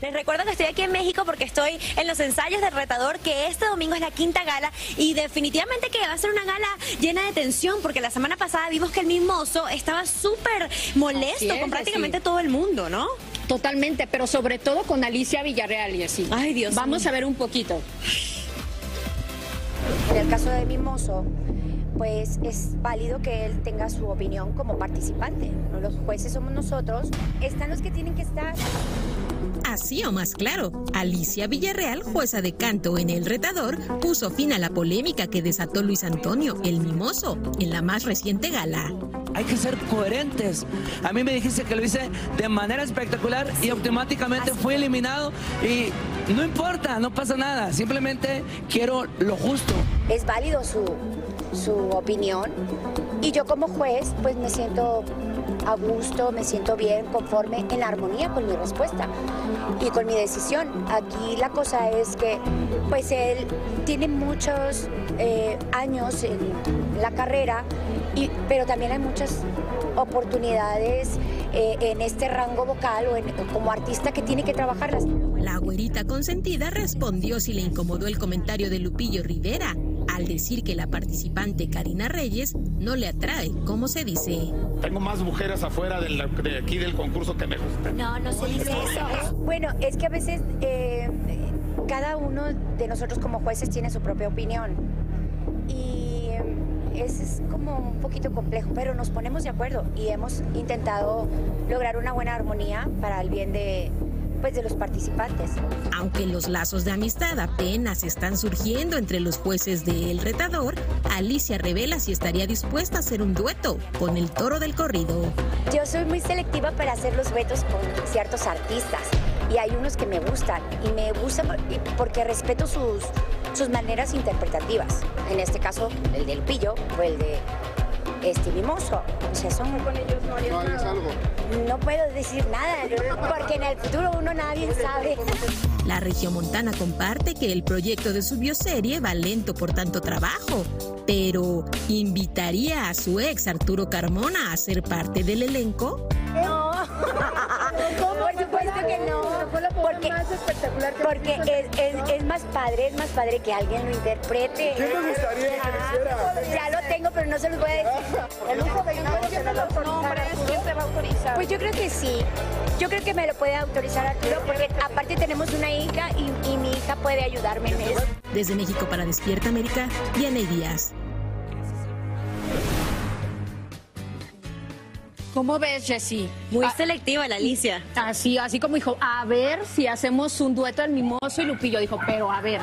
Les recuerdo que estoy aquí en México porque estoy en los ensayos del Retador, que este domingo es la quinta gala y definitivamente que va a ser una gala llena de tensión, porque la semana pasada vimos que el Mimoso estaba súper molesto con prácticamente todo el mundo, ¿no? Totalmente, pero sobre todo con Alicia Villarreal y así. Ay, Dios. Vamos a ver un poquito. En el caso de Mimoso, pues es válido que él tenga su opinión como participante, ¿no? Los jueces somos nosotros, están los que tienen que estar. Así o más claro, Alicia Villarreal, jueza de canto en El Retador, puso fin a la polémica que desató Luis Antonio, el Mimoso, en la más reciente gala. Hay que ser coherentes. A mí me dijiste que lo hice de manera espectacular y automáticamente fui eliminado y no importa, no pasa nada. Simplemente quiero lo justo. Es válido su opinión y yo como juez pues me siento a gusto, me siento bien, conforme, en armonía con mi respuesta y con mi decisión. Aquí la cosa es que pues él tiene muchos años en la carrera, pero también hay muchas oportunidades en este rango vocal o como artista que tiene que trabajarlas. La güerita consentida respondió si le incomodó el comentario de Lupillo Rivera al decir que la participante Karina Reyes no le atrae, como se dice. Tengo más mujeres afuera de aquí del concurso que me gustan. No, no se dice eso. Bueno, es que a veces cada uno de nosotros como jueces tiene su propia opinión y es como un poquito complejo, pero nos ponemos de acuerdo y hemos intentado lograr una buena armonía para el bien de los participantes. Aunque los lazos de amistad apenas están surgiendo entre los jueces de El Retador, Alicia revela si estaría dispuesta a hacer un dueto con el toro del corrido. Yo soy muy selectiva para hacer los duetos con ciertos artistas y hay unos que me gustan porque respeto sus maneras interpretativas. En este caso, el del Pillo o el de Mimoso. O sea, son con ellos no puedo decir nada, porque en el futuro uno nadie sabe. La regiomontana comparte que el proyecto de su bioserie va lento por tanto trabajo, pero ¿invitaría a su ex Arturo Carmona a ser parte del elenco? No, por supuesto que no, porque es más padre, que alguien lo interprete. ¿Qué me gustaría que hiciera? Ya lo tengo, pero no se los voy a decir. El uso de ¿quién se va a autorizar? Pues yo creo que sí. Yo creo que me lo puede autorizar Arturo, porque aparte tenemos una hija y mi hija puede ayudarme en eso. Desde México para Despierta América, Diana Díaz. ¿Cómo ves, Jessy? Muy selectiva la Alicia. Así como dijo, a ver si hacemos un dueto al Mimoso y Lupillo. Dijo, pero a ver.